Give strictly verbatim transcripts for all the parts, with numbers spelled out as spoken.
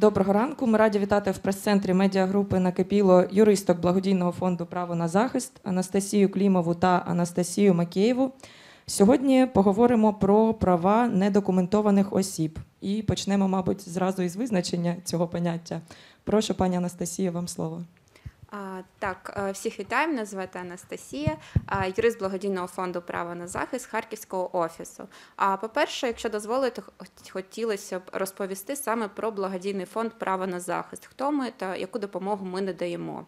Доброго ранку. Ми раді вітати в прес-центрі медіагрупи «Накипіло» юристок Благодійного фонду «Право на захист» Анастасію Клімову та Анастасію Макєєву. Сьогодні поговоримо про права недокументованих осіб. І почнемо, мабуть, зразу із визначення цього поняття. Прошу, пані Анастасія, вам слово. Так, всіх вітаємо, мене звати Анастасія, юрист Благодійного фонду «Право на захист» Харківського офісу. По-перше, якщо дозволите, хотілося б розповісти саме про Благодійний фонд «Право на захист», хто ми та яку допомогу ми надаємо.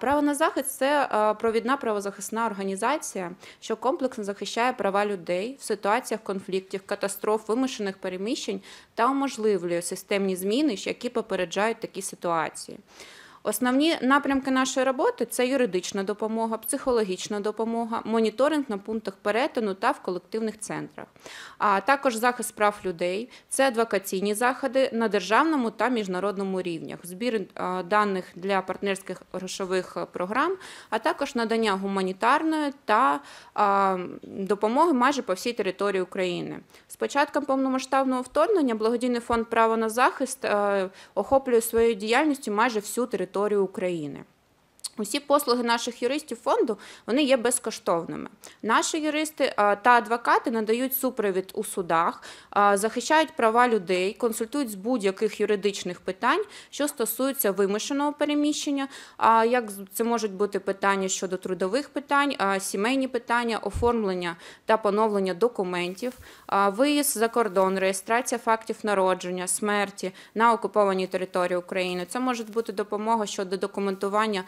«Право на захист» – це провідна правозахисна організація, що комплексно захищає права людей в ситуаціях конфліктів, катастроф, вимушених переміщень та уможливлює системні зміни, які попереджають такі ситуації. Основні напрямки нашої роботи – це юридична допомога, психологічна допомога, моніторинг на пунктах перетину та в колективних центрах. А також захист прав людей – це адвокаційні заходи на державному та міжнародному рівнях, збір даних для партнерських грошових програм, а також надання гуманітарної та допомоги майже по всій території України. З початком повномасштабного вторгнення Благодійний фонд «Право на захист» охоплює своєю діяльністю майже всю територію. України. Усі послуги наших юристів фонду, вони є безкоштовними. Наші юристи та адвокати надають супровід у судах, захищають права людей, консультують з будь-яких юридичних питань, що стосуються вимушеного переміщення, як це можуть бути питання щодо трудових питань, сімейні питання, оформлення та поновлення документів, виїзд за кордон, реєстрація фактів народження, смерті на окупованій території України. Це може бути допомога щодо документування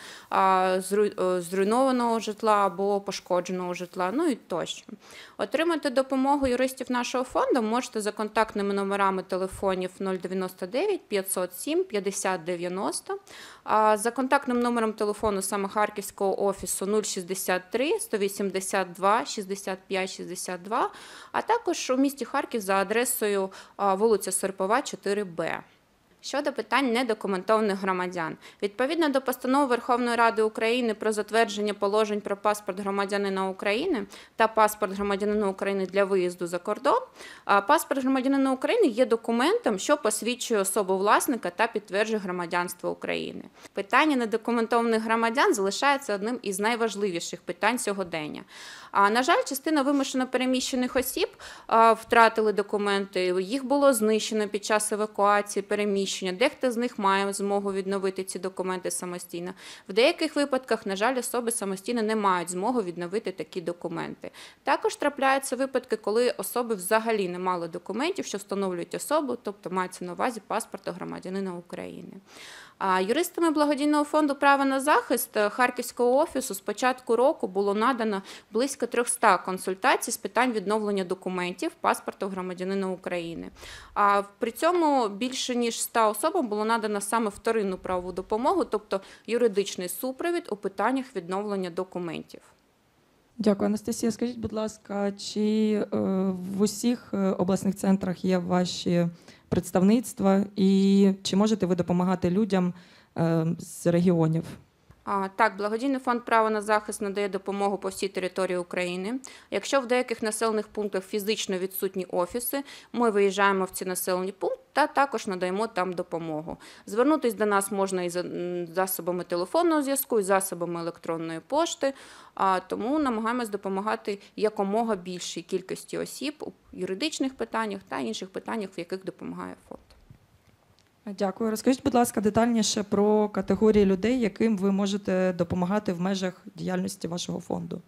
зруйнованого житла або пошкодженого житла, ну і тощо. Отримати допомогу юристів нашого фонду можете за контактними номерами телефонів нуль дев'ять дев'ять п'ятсот сім п'ятдесят дев'яносто, за контактним номером телефону саме Харківського офісу нуль шістдесят три сто вісімдесят два шістдесят п'ять шістдесят два, а також у місті Харків за адресою вулиця Серпова, чотири Б. Щодо питань недокументованих громадян. Відповідно до постанови Верховної Ради України про затвердження положень про паспорт громадянина України та паспорт громадянина України для виїзду за кордон, паспорт громадянина України є документом, що посвідчує особу власника та підтверджує громадянство України. Питання недокументованих громадян залишається одним із найважливіших питань сьогодення. На жаль, частина вимушено переміщених осіб втратили документи, їх було знищено під час евакуації, переміщення. Дехто з них має змогу відновити ці документи самостійно. В деяких випадках, на жаль, особи самостійно не мають змоги відновити такі документи. Також трапляються випадки, коли особи взагалі не мали документів, що встановлюють особу, тобто мається на увазі паспорт громадянина України. Юристами Благодійного фонду «Право на захист» Харківського офісу з початку року було надано близько трьохсот консультацій з питань відновлення документів паспорту громадянина України. При цьому більше ніж ста особам було надано саме вторинну правову допомогу, тобто юридичний супровід у питаннях відновлення документів. Дякую, Анастасія. Скажіть, будь ласка, чи в усіх обласних центрах є ваші представництва і чи можете ви допомагати людям з регіонів? Так, Благодійний фонд «Право на захист» надає допомогу по всій території України. Якщо в деяких населених пунктах фізично відсутні офіси, ми виїжджаємо в ці населені пункти та також надаємо там допомогу. Звернутися до нас можна і засобами телефонного зв'язку, і засобами електронної пошти, тому намагаємось допомагати якомога більшій кількості осіб у юридичних питаннях та інших питаннях, в яких допомагає фонд. Дякую. Розкажіть, будь ласка, детальніше про категорії людей, яким ви можете допомагати в межах діяльності вашого фонду.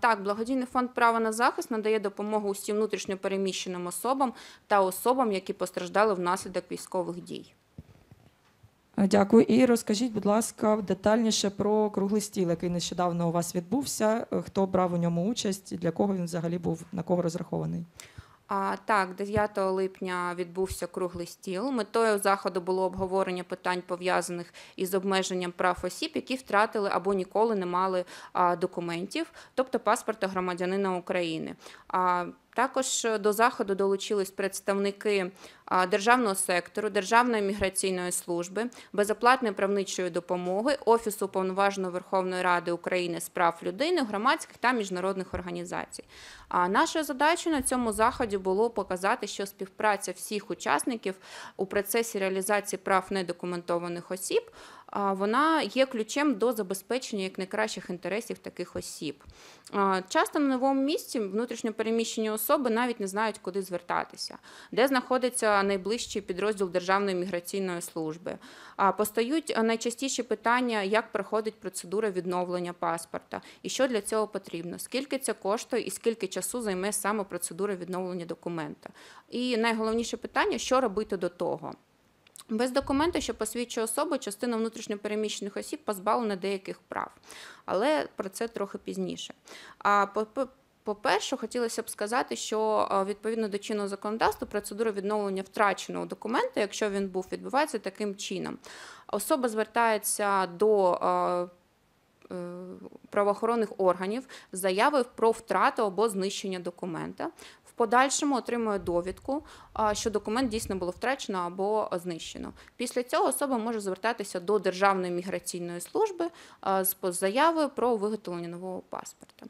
Так, Благодійний фонд «Право на захист» надає допомогу усім внутрішньо переміщеним особам та особам, які постраждали внаслідок військових дій. Дякую. І розкажіть, будь ласка, детальніше про круглий стіл, який нещодавно у вас відбувся, хто брав у ньому участь, для кого він взагалі був, на кого розрахований. Так, дев'ятого липня відбувся круглий стіл. Метою заходу було обговорення питань, пов'язаних із обмеженням прав осіб, які втратили або ніколи не мали документів, тобто паспорта громадянина України. Також до заходу долучились представники державного сектору, Державної міграційної служби, безоплатної правничої допомоги, Офісу Уповноваженого Верховної Ради України з прав людини, громадських та міжнародних організацій. Нашою задачею на цьому заході було показати, що співпраця всіх учасників у процесі реалізації прав недокументованих осіб вона є ключем до забезпечення як найкращих інтересів таких осіб. Часто на новому місці внутрішньопереміщені особи навіть не знають, куди звертатися, де знаходиться найближчий підрозділ Державної міграційної служби. Постають найчастіші питання, як проходить процедура відновлення паспорта і що для цього потрібно, скільки це коштує і скільки часу займе саме процедура відновлення документа. І найголовніше питання – що робити до того. Без документу, що посвідчує особу, частина внутрішньопереміщених осіб позбавлена деяких прав. Але про це трохи пізніше. А по По-перше, хотілося б сказати, що відповідно до чинного законодавства процедура відновлення втраченого документа, якщо він був, відбувається таким чином. Особа звертається до правоохоронних органів з заявою про втрату або знищення документа. В подальшому отримує довідку, що документ дійсно було втрачено або знищено. Після цього особа може звертатися до Державної міграційної служби з заявою про виготовлення нового паспорта.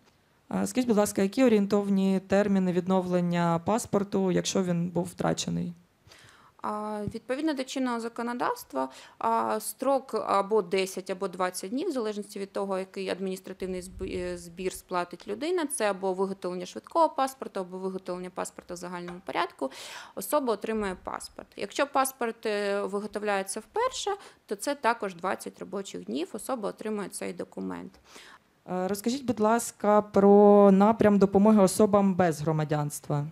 Скажіть, будь ласка, які орієнтовні терміни відновлення паспорту, якщо він був втрачений? Відповідно до чинного законодавства, строк або десять, або двадцять днів, в залежності від того, який адміністративний збір сплатить людина, це або виготовлення швидкого паспорту, або виготовлення паспорта в загальному порядку, особа отримує паспорт. Якщо паспорт виготовляється вперше, то це також двадцять робочих днів, особа отримує цей документ. Розкажіть, будь ласка, про напрям допомоги особам без громадянства.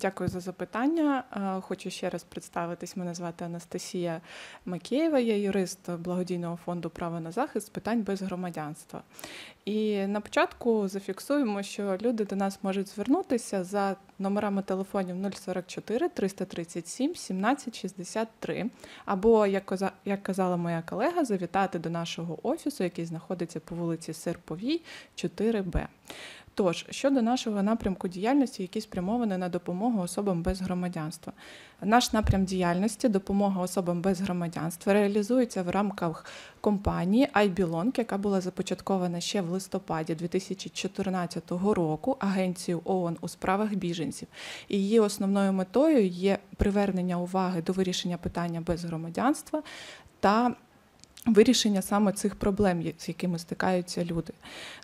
Дякую за запитання. Хочу ще раз представитись. Мене звати Анастасія Макєєва, я юрист Благодійного фонду «Право на захист» з питань без громадянства. І на початку зафіксуємо, що люди до нас можуть звернутися за номерами телефонів нуль сорок чотири, триста тридцять сім, сімнадцять шістдесят три, або, як казала моя колега, завітати до нашого офісу, який знаходиться по вулиці Серповій, чотири Б. Тож, щодо нашого напрямку діяльності, який спрямований на допомогу особам без громадянства. Наш напрям діяльності «Допомога особам без громадянства» реалізується в рамках компанії «iBelong», яка була започаткована ще в листопаді дві тисячі чотирнадцятого року Агенцією ООН у справах біженців. І її основною метою є привернення уваги до вирішення питання без громадянства та вирішення саме цих проблем, з якими стикаються люди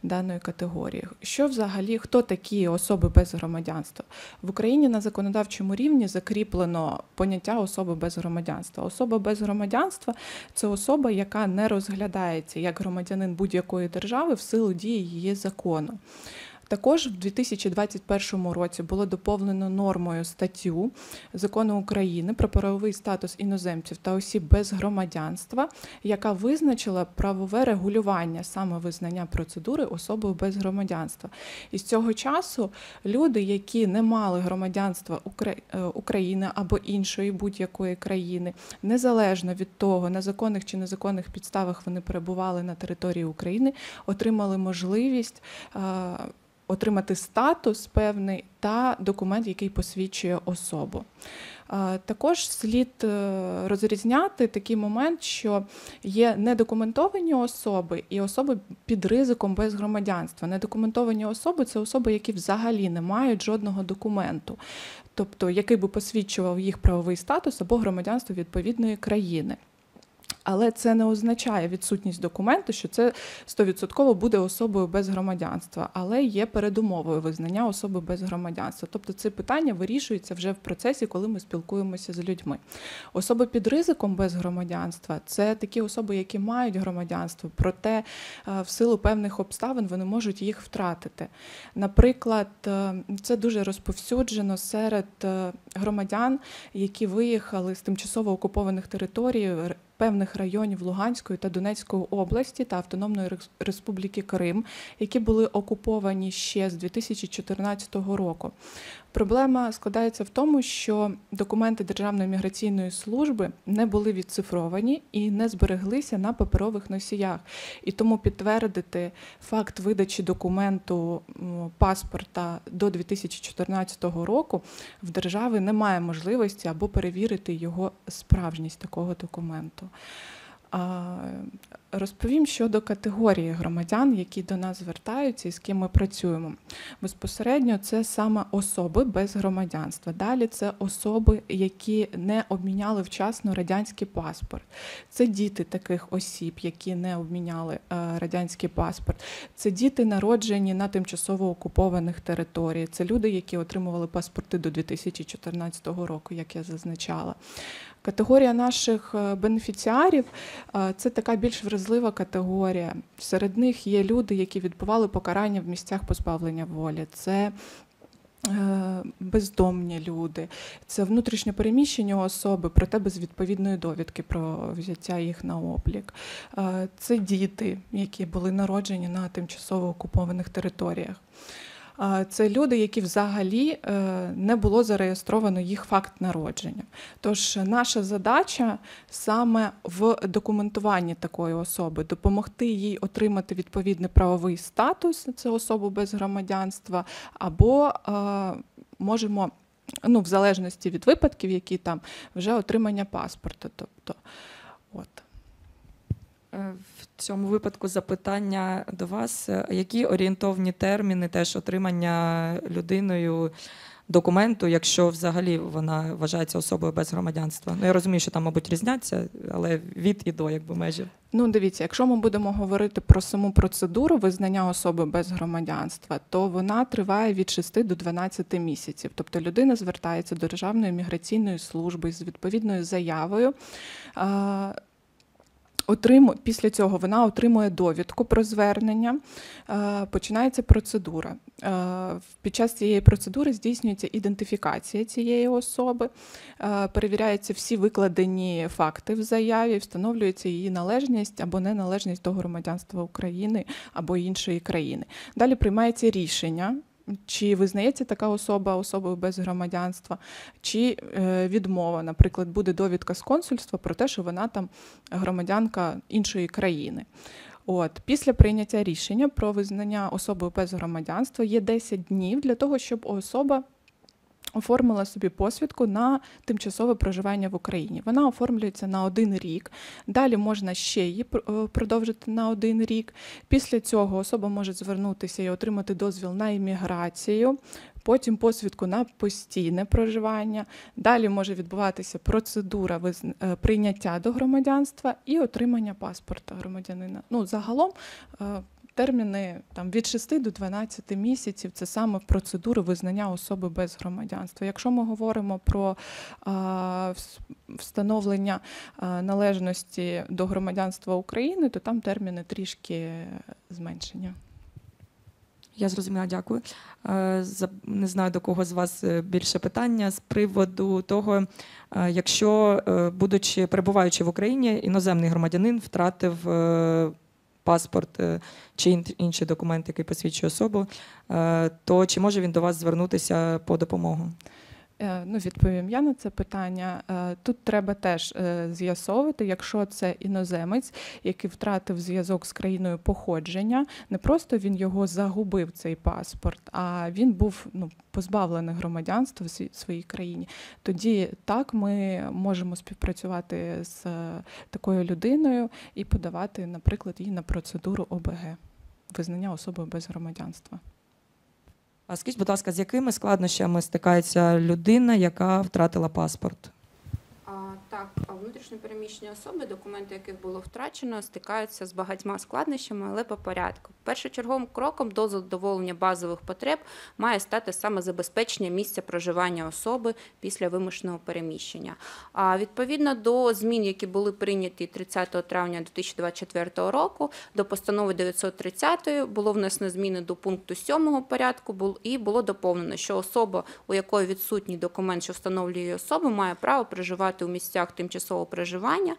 даної категорії. Що взагалі, хто такі особи без громадянства? В Україні на законодавчому рівні закріплено поняття особи без громадянства. Особа без громадянства – це особа, яка не розглядається як громадянин будь-якої держави в силу дії її закону. Також в дві тисячі двадцять першому році було доповнено нормою статтю Закону України про правовий статус іноземців та осіб без громадянства, яка визначила правове регулювання саме визнання процедури особою без громадянства. І з цього часу люди, які не мали громадянства України або іншої будь-якої країни, незалежно від того, на законних чи незаконних підставах вони перебували на території України, отримали можливість отримати статус певний та документ, який посвідчує особу. Також слід розрізняти такий момент, що є недокументовані особи і особи під ризиком без громадянства. Недокументовані особи – це особи, які взагалі не мають жодного документу, тобто який би посвідчував їх правовий статус або громадянство відповідної країни. Але це не означає відсутність документу, що це сто відсотків буде особою без громадянства, але є передумовою визнання особи без громадянства. Тобто це питання вирішується вже в процесі, коли ми спілкуємося з людьми. Особи під ризиком без громадянства – це такі особи, які мають громадянство, проте в силу певних обставин вони можуть їх втратити. Наприклад, це дуже розповсюджено серед громадян, які виїхали з тимчасово окупованих територій, певних районів Луганської та Донецької області та Автономної Республіки Крим, які були окуповані ще з дві тисячі чотирнадцятого року. Проблема складається в тому, що документи Державної міграційної служби не були відцифровані і не збереглися на паперових носіях. І тому підтвердити факт видачі документу паспорта до дві тисячі чотирнадцятого року в держави немає можливості або перевірити його справжність такого документу. Розповім щодо категорії громадян, які до нас звертаються і з ким ми працюємо. Безпосередньо це саме особи без громадянства. Далі це особи, які не обміняли вчасно радянський паспорт. Це діти таких осіб, які не обміняли радянський паспорт. Це діти, народжені на тимчасово окупованих територіях. Це люди, які отримували паспорти до дві тисячі чотирнадцятого року, як я зазначала. Категорія наших бенефіціарів – це така більш вразлива категорія. Серед них є люди, які відбували покарання в місцях позбавлення волі. Це бездомні люди, це внутрішньо переміщені особи, проте без відповідної довідки про взяття їх на облік. Це діти, які були народжені на тимчасово окупованих територіях. Це люди, які взагалі не було зареєстровано їх факт народження. Тож наша задача саме в документуванні такої особи, допомогти їй отримати відповідний правовий статус, це особу без громадянства, або можемо, ну, в залежності від випадків, які там, вже отримання паспорта. Тобто, от. В цьому випадку запитання до вас. Які орієнтовні терміни теж отримання людиною документу, якщо взагалі вона вважається особою без громадянства? Ну, я розумію, що там, мабуть, різняться, але від і до, якби, межі. Ну, дивіться, якщо ми будемо говорити про саму процедуру визнання особи без громадянства, то вона триває від шести до дванадцяти місяців. Тобто людина звертається до Державної міграційної служби з відповідною заявою. Після цього вона отримує довідку про звернення, починається процедура. Під час цієї процедури здійснюється ідентифікація цієї особи, перевіряються всі викладені факти в заяві, встановлюється її належність або неналежність до громадянства України або іншої країни. Далі приймається рішення, чи визнається така особа особою без громадянства, чи відмова, наприклад, буде довідка з консульства про те, що вона там громадянка іншої країни. От. Після прийняття рішення про визнання особою без громадянства є десять днів для того, щоб особа оформила собі посвідку на тимчасове проживання в Україні. Вона оформлюється на один рік, далі можна ще її продовжити на один рік. Після цього особа може звернутися і отримати дозвіл на імміграцію, потім посвідку на постійне проживання, далі може відбуватися процедура прийняття до громадянства і отримання паспорта громадянина. Ну, загалом терміни там, від шести до дванадцяти місяців – це саме процедура визнання особи без громадянства. Якщо ми говоримо про а, встановлення а, належності до громадянства України, то там терміни трішки зменшені. Я зрозуміла, дякую. Не знаю, до кого з вас більше питання з приводу того, якщо, будучи, перебуваючи в Україні, іноземний громадянин втратив паспорт чи інший документ, який посвідчує особу, то чи може він до вас звернутися по допомогу? Ну, відповім я на це питання. Тут треба теж з'ясовувати, якщо це іноземець, який втратив зв'язок з країною походження, не просто він його загубив, цей паспорт, а він був, ну, позбавлений громадянства в своїй країні. Тоді так, ми можемо співпрацювати з такою людиною і подавати, наприклад, її на процедуру О Б Г, визнання особи без громадянства. А скажіть, будь ласка, з якими складнощами стикається людина, яка втратила паспорт? Так, внутрішньо переміщені особи, документи яких було втрачено, стикаються з багатьма складнощами, але по порядку. Першочерговим кроком до задоволення базових потреб має стати саме забезпечення місця проживання особи після вимушеного переміщення. А відповідно до змін, які були прийняті тридцятого травня дві тисячі двадцять четвертого року, до постанови дев'ятсот тридцятої було внесено зміни до пункту сьомого порядку і було доповнено, що особа, у якої відсутній документ, що встановлює її особу, має право проживати у місцях місцях тимчасового проживання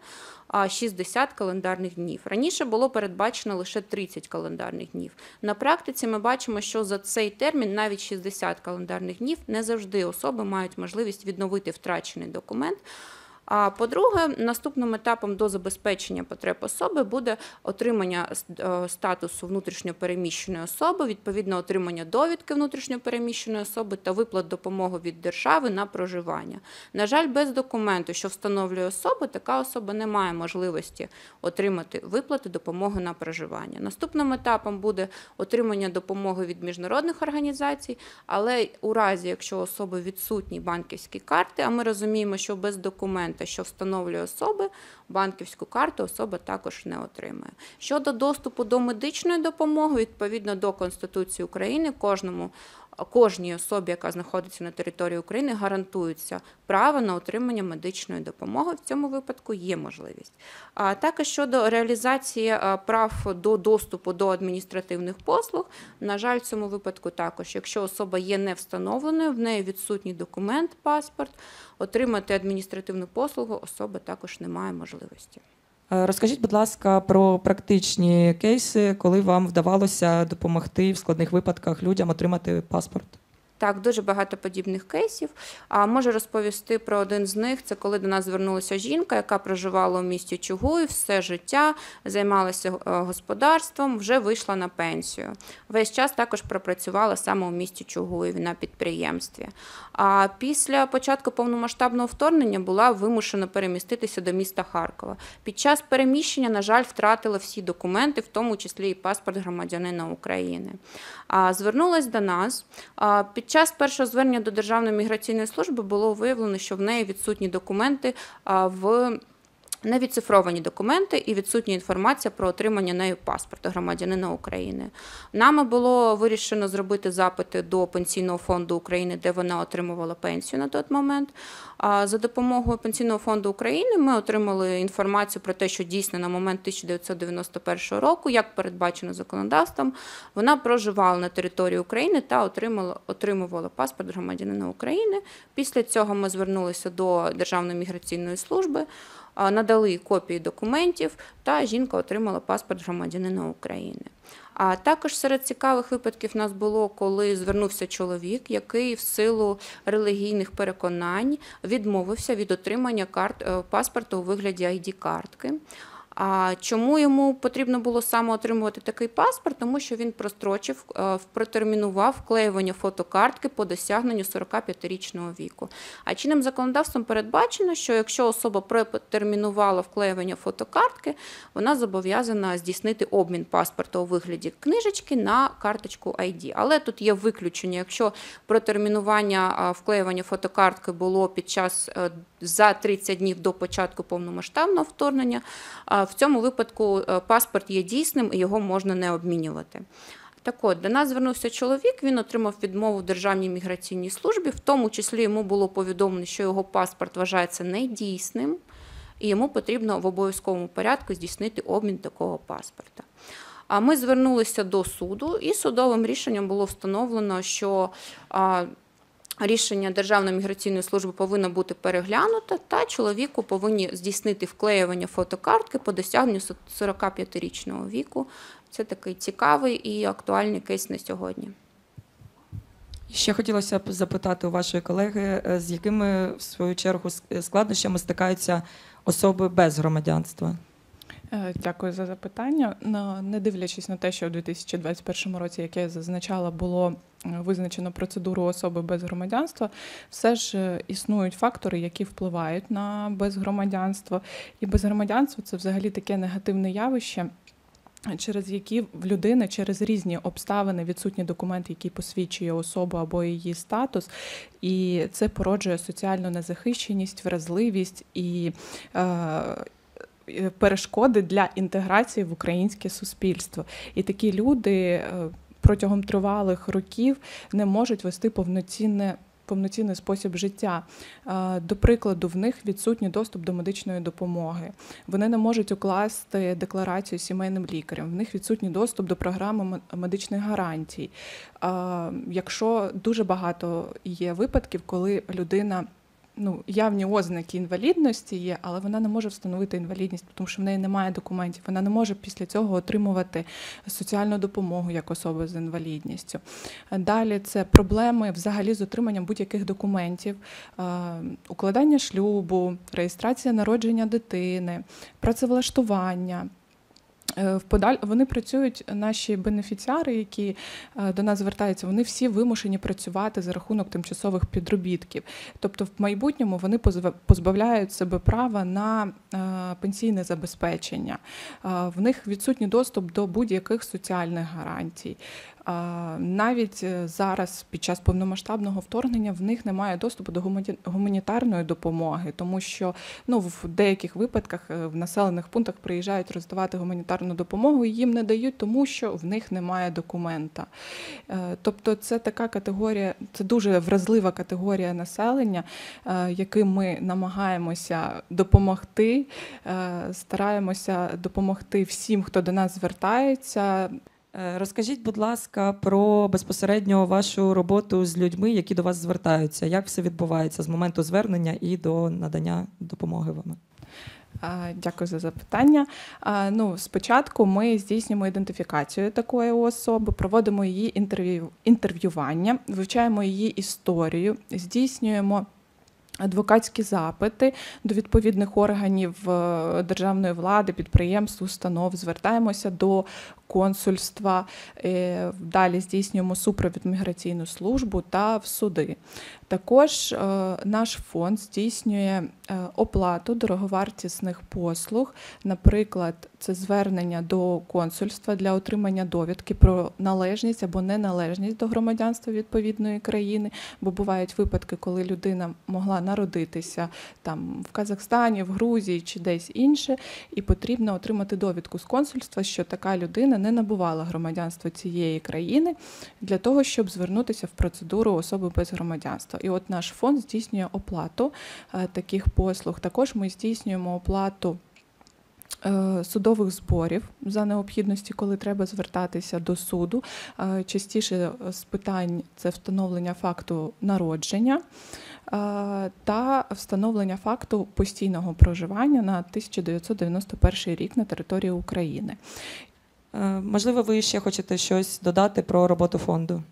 шістдесят календарних днів. Раніше було передбачено лише тридцять календарних днів. На практиці ми бачимо, що за цей термін, навіть шістдесят календарних днів, не завжди особи мають можливість відновити втрачений документ. А по-друге, наступним етапом до забезпечення потреб особи буде отримання статусу внутрішньопереміщеної особи, відповідно отримання довідки внутрішньопереміщеної особи та виплат допомоги від держави на проживання. На жаль, без документу, що встановлює особу, така особа не має можливості отримати виплати допомоги на проживання. Наступним етапом буде отримання допомоги від міжнародних організацій, але у разі, якщо у особи відсутні банківські карти, а ми розуміємо, що без документу, та що встановлює особи, банківську карту особа також не отримає. Щодо доступу до медичної допомоги, відповідно до Конституції України, кожному, кожній особі, яка знаходиться на території України, гарантується право на отримання медичної допомоги. В цьому випадку є можливість. А також щодо реалізації прав до доступу до адміністративних послуг, на жаль, в цьому випадку також, якщо особа є не встановленою, в неї відсутній документ, паспорт, отримати адміністративну послугу особа також не має можливості. Розкажіть, будь ласка, про практичні кейси, коли вам вдавалося допомогти в складних випадках людям отримати паспорт? Так, дуже багато подібних кейсів. А можу розповісти про один з них. Це коли до нас звернулася жінка, яка проживала у місті Чугуїв все життя, займалася господарством, вже вийшла на пенсію. Весь час також пропрацювала саме у місті Чугуїв на підприємстві. А після початку повномасштабного вторгнення була вимушена переміститися до міста Харкова. Під час переміщення, на жаль, втратила всі документи, в тому числі і паспорт громадянина України. А звернулась до нас. Під Під час першого звернення до Державної міграційної служби було виявлено, що в неї відсутні документи в невідцифровані документи і відсутня інформація про отримання нею паспорта громадянина України. Нами було вирішено зробити запити до Пенсійного фонду України, де вона отримувала пенсію на той момент. За допомогою Пенсійного фонду України ми отримали інформацію про те, що дійсно на момент тисяча дев'ятсот дев'яносто першого року, як передбачено законодавством, вона проживала на території України та отримала, отримувала паспорт громадянина України. Після цього ми звернулися до Державної міграційної служби, надали копії документів, та жінка отримала паспорт громадянина України. А також серед цікавих випадків у нас було, коли звернувся чоловік, який в силу релігійних переконань відмовився від отримання карт, паспорту у вигляді ай ді-картки. А чому йому потрібно було саме отримувати такий паспорт? Тому що він прострочив, протермінував вклеювання фотокартки по досягненню сорокап'ятирічного віку. А чинним законодавством передбачено, що якщо особа протермінувала вклеювання фотокартки, вона зобов'язана здійснити обмін паспорту у вигляді книжечки на карточку ай ді. Але тут є виключення, якщо протермінування вклеювання фотокартки було під час за тридцять днів до початку повномасштабного вторгнення, в цьому випадку паспорт є дійсним і його можна не обмінювати. Так от, до нас звернувся чоловік, він отримав відмову в Державній міграційній службі, в тому числі йому було повідомлено, що його паспорт вважається недійсним, і йому потрібно в обов'язковому порядку здійснити обмін такого паспорта. А ми звернулися до суду, і судовим рішенням було встановлено, що рішення Державної міграційної служби повинно бути переглянуто, та чоловіку повинні здійснити вклеювання фотокартки по досягненню сорокап'ятирічного віку. Це такий цікавий і актуальний кейс на сьогодні. Ще хотілося б запитати у вашої колеги, з якими, в свою чергу, складнощами стикаються особи без громадянства? Дякую за запитання. Не дивлячись на те, що у дві тисячі двадцять першому році, як я зазначала, було визначено процедуру особи без громадянства, все ж існують фактори, які впливають на безгромадянство. І безгромадянство – це взагалі таке негативне явище, через які в людини через різні обставини відсутні документи, які посвідчує особу або її статус, і це породжує соціальну незахищеність, вразливість і перешкоди для інтеграції в українське суспільство. І такі люди протягом тривалих років не можуть вести повноцінне повноцінний спосіб життя. До прикладу, в них відсутній доступ до медичної допомоги. Вони не можуть укласти декларацію сімейним лікарем. В них відсутній доступ до програми медичних гарантій. Якщо дуже багато є випадків, коли людина ну, явні ознаки інвалідності є, але вона не може встановити інвалідність, тому що в неї немає документів. Вона не може після цього отримувати соціальну допомогу як особа з інвалідністю. Далі це проблеми взагалі з отриманням будь-яких документів, укладання шлюбу, реєстрація народження дитини, працевлаштування. Вони працюють, наші бенефіціари, які до нас звертаються, вони всі вимушені працювати за рахунок тимчасових підробітків. Тобто в майбутньому вони позбавляють себе права на пенсійне забезпечення. В них відсутній доступ до будь-яких соціальних гарантій. Навіть зараз, під час повномасштабного вторгнення, в них немає доступу до гуманітарної допомоги, тому що ну, в деяких випадках в населених пунктах приїжджають роздавати гуманітарну допомогу і їм не дають, тому що в них немає документа. Тобто це така категорія, це дуже вразлива категорія населення, яким ми намагаємося допомогти, стараємося допомогти всім, хто до нас звертається. Розкажіть, будь ласка, про безпосередньо вашу роботу з людьми, які до вас звертаються. Як все відбувається з моменту звернення і до надання допомоги вам? Дякую за запитання. Ну, спочатку ми здійснюємо ідентифікацію такої особи, проводимо її інтерв'ю, інтерв'ювання, вивчаємо її історію, здійснюємо адвокатські запити до відповідних органів державної влади, підприємств, установ, звертаємося до консульства, далі здійснюємо супровід міграційну службу та в суди. Також наш фонд здійснює оплату дороговартісних послуг, наприклад, це звернення до консульства для отримання довідки про належність або неналежність до громадянства відповідної країни, бо бувають випадки, коли людина могла народитися там, в Казахстані, в Грузії чи десь інше, і потрібно отримати довідку з консульства, що така людина не набувала громадянства цієї країни, для того, щоб звернутися в процедуру особи без громадянства. І от наш фонд здійснює оплату таких послуг. Також ми здійснюємо оплату судових зборів за необхідності, коли треба звертатися до суду. Частіше з питань – це встановлення факту народження та встановлення факту постійного проживання на тисяча дев'ятсот дев'яносто перший рік на території України. Можливо, ви ще хочете щось додати про роботу фонду?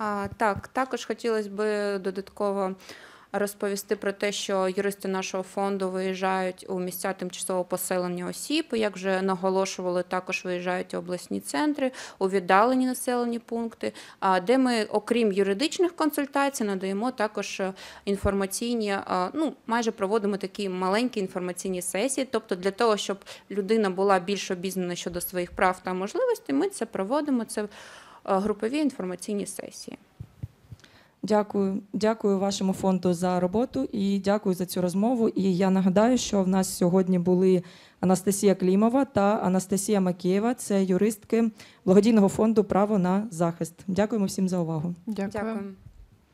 А, так, також хотілося б додатково розповісти про те, що юристи нашого фонду виїжджають у місця тимчасового поселення осіб, як вже наголошували, також виїжджають у обласні центри, у віддалені населені пункти, де ми, окрім юридичних консультацій, надаємо також інформаційні, ну, майже проводимо такі маленькі інформаційні сесії, тобто для того, щоб людина була більш обізнана щодо своїх прав та можливостей, ми це проводимо, це групові інформаційні сесії. Дякую. Дякую вашому фонду за роботу і дякую за цю розмову. І я нагадаю, що в нас сьогодні були Анастасія Клімова та Анастасія Макєєва. Це юристки Благодійного фонду «Право на захист». Дякуємо всім за увагу. Дякую.